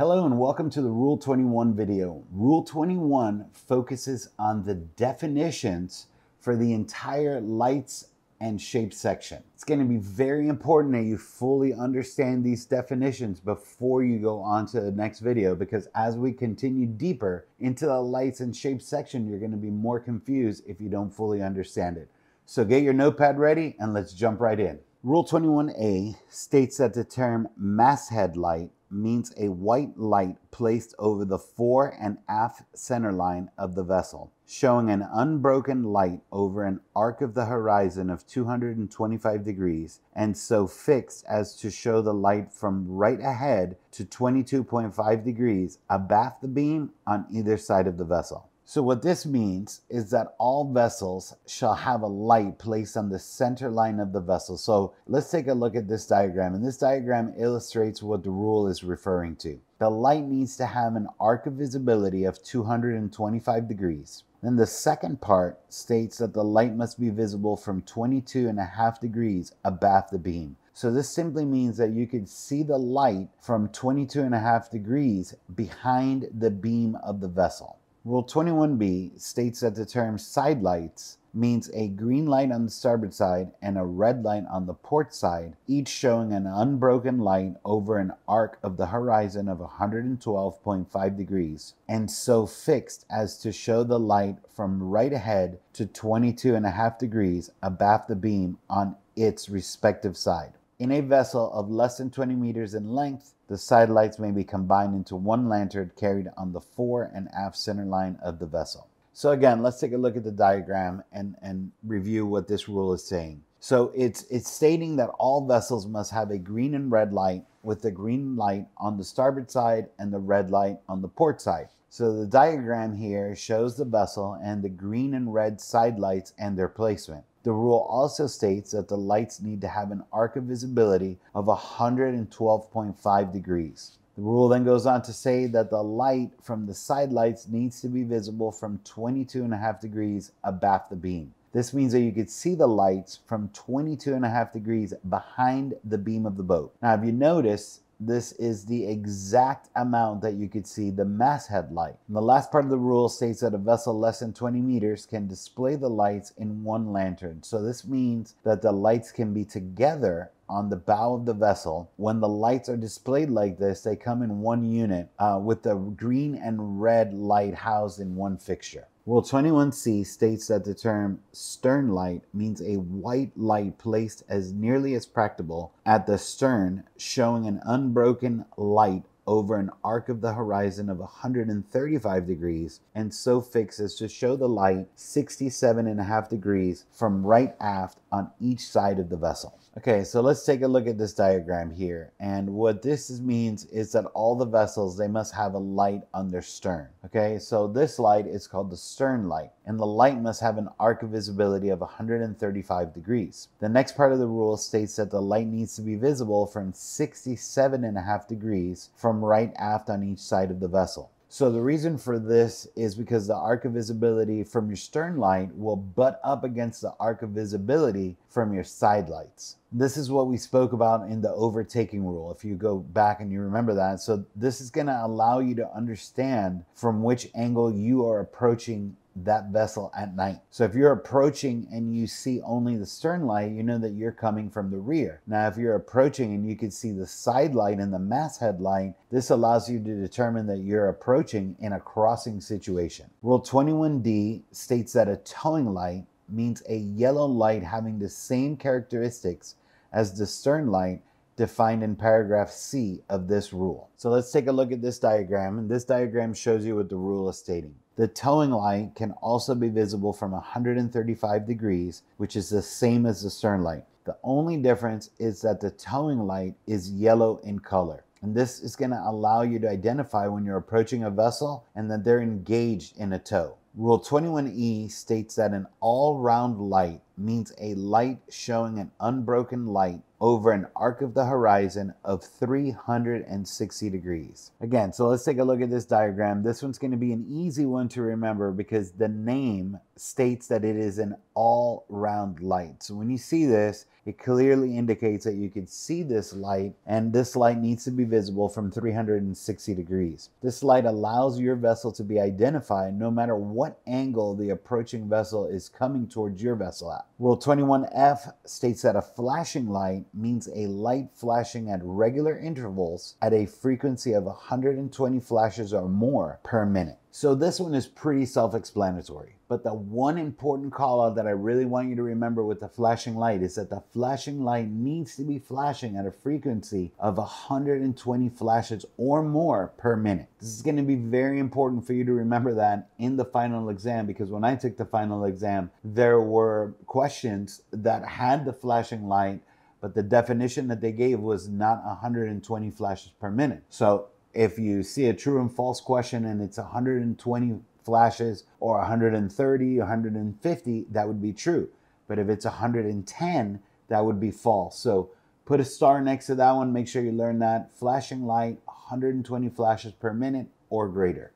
Hello and welcome to the Rule 21 video. Rule 21 focuses on the definitions for the entire lights and shape section. It's going to be very important that you fully understand these definitions before you go on to the next video, because as we continue deeper into the lights and shape section, you're going to be more confused if you don't fully understand it. So get your notepad ready and let's jump right in. Rule 21A states that the term masthead light means a white light placed over the fore and aft centerline of the vessel, showing an unbroken light over an arc of the horizon of 225 degrees, and so fixed as to show the light from right ahead to 22.5 degrees abaft the beam on either side of the vessel. So what this means is that all vessels shall have a light placed on the center line of the vessel. So let's take a look at this diagram, and this diagram illustrates what the rule is referring to. The light needs to have an arc of visibility of 225 degrees. Then the second part states that the light must be visible from 22.5 degrees abaft the beam. So this simply means that you can see the light from 22.5 degrees behind the beam of the vessel. Rule 21B states that the term side lights means a green light on the starboard side and a red light on the port side, each showing an unbroken light over an arc of the horizon of 112.5 degrees, and so fixed as to show the light from right ahead to 22.5 degrees abaft the beam on its respective side. In a vessel of less than 20 meters in length, the side lights may be combined into one lantern carried on the fore and aft center line of the vessel. So again, let's take a look at the diagram and review what this rule is saying. So it's stating that all vessels must have a green and red light, with the green light on the starboard side and the red light on the port side. So the diagram here shows the vessel and the green and red side lights and their placement. The rule also states that the lights need to have an arc of visibility of 112.5 degrees. The rule then goes on to say that the light from the side lights needs to be visible from 22.5 degrees abaft the beam. This means that you could see the lights from 22.5 degrees behind the beam of the boat. Now, if you notice, this is the exact amount that you could see the masthead light. And the last part of the rule states that a vessel less than 20 meters can display the lights in one lantern. So this means that the lights can be together on the bow of the vessel. When the lights are displayed like this, they come in one unit with the green and red light housed in one fixture. Rule 21C states that the term stern light means a white light placed as nearly as practicable at the stern, showing an unbroken light over an arc of the horizon of 135 degrees, and so fixed as to show the light 67.5 degrees from right aft on each side of the vessel. Okay, so let's take a look at this diagram here, and what this means is that all the vessels, they must have a light on their stern. Okay, so this light is called the stern light, and the light must have an arc of visibility of 135 degrees. The next part of the rule states that the light needs to be visible from 67.5 degrees from right aft on each side of the vessel. So the reason for this is because the arc of visibility from your stern light will butt up against the arc of visibility from your side lights. This is what we spoke about in the overtaking rule, if you go back and you remember that. So this is going to allow you to understand from which angle you are approaching that vessel at night. So if you're approaching and you see only the stern light, you know that you're coming from the rear. Now, if you're approaching and you can see the side light and the masthead light, this allows you to determine that you're approaching in a crossing situation. Rule 21D states that a towing light means a yellow light having the same characteristics as the stern light, defined in paragraph C of this rule. So let's take a look at this diagram, and this diagram shows you what the rule is stating. The towing light can also be visible from 135 degrees, which is the same as the stern light. The only difference is that the towing light is yellow in color. And this is going to allow you to identify when you're approaching a vessel and that they're engaged in a tow. Rule 21E states that an all-round light means a light showing an unbroken light over an arc of the horizon of 360 degrees. Again, so let's take a look at this diagram. This one's going to be an easy one to remember because the name states that it is an all-round light. So when you see this, it clearly indicates that you can see this light, and this light needs to be visible from 360 degrees. This light allows your vessel to be identified no matter what angle the approaching vessel is coming towards your vessel at. Rule 21F states that a flashing light means a light flashing at regular intervals at a frequency of 120 flashes or more per minute. So this one is pretty self-explanatory, but the one important call out that I really want you to remember with the flashing light is that the flashing light needs to be flashing at a frequency of 120 flashes or more per minute. This is going to be very important for you to remember that in the final exam, because when I took the final exam, there were questions that had the flashing light, but the definition that they gave was not 120 flashes per minute. So if you see a true and false question and it's 120 flashes or 130, 150, that would be true. But if it's 110, that would be false. So put a star next to that one. Make sure you learn that. Flashing light, 120 flashes per minute or greater.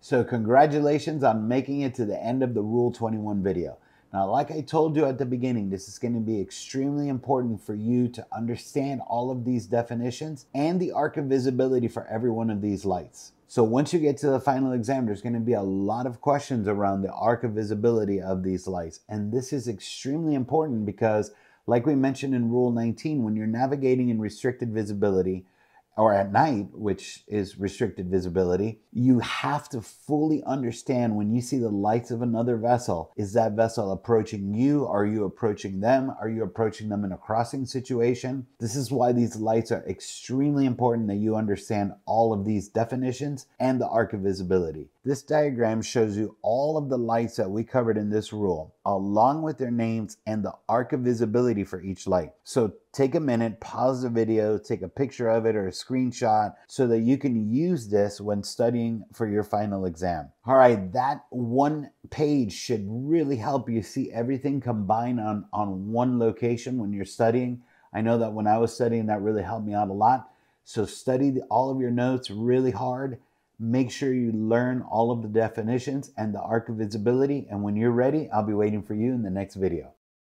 So congratulations on making it to the end of the Rule 21 video. Now, like I told you at the beginning, this is going to be extremely important for you to understand all of these definitions and the arc of visibility for every one of these lights. So once you get to the final exam, there's going to be a lot of questions around the arc of visibility of these lights. And this is extremely important because, like we mentioned in Rule 19, when you're navigating in restricted visibility, or at night, which is restricted visibility, you have to fully understand when you see the lights of another vessel, is that vessel approaching you? Are you approaching them? Are you approaching them in a crossing situation? This is why these lights are extremely important, that you understand all of these definitions and the arc of visibility. This diagram shows you all of the lights that we covered in this rule, along with their names and the arc of visibility for each light. So take a minute, pause the video, take a picture of it or a screenshot so that you can use this when studying for your final exam. All right, that one page should really help you see everything combined on one location when you're studying. I know that when I was studying, that really helped me out a lot. So study all of your notes really hard. Make sure you learn all of the definitions and the arc of visibility. And when you're ready, I'll be waiting for you in the next video.